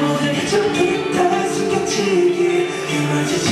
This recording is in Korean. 모든 게 좀 있다 숨겨지길.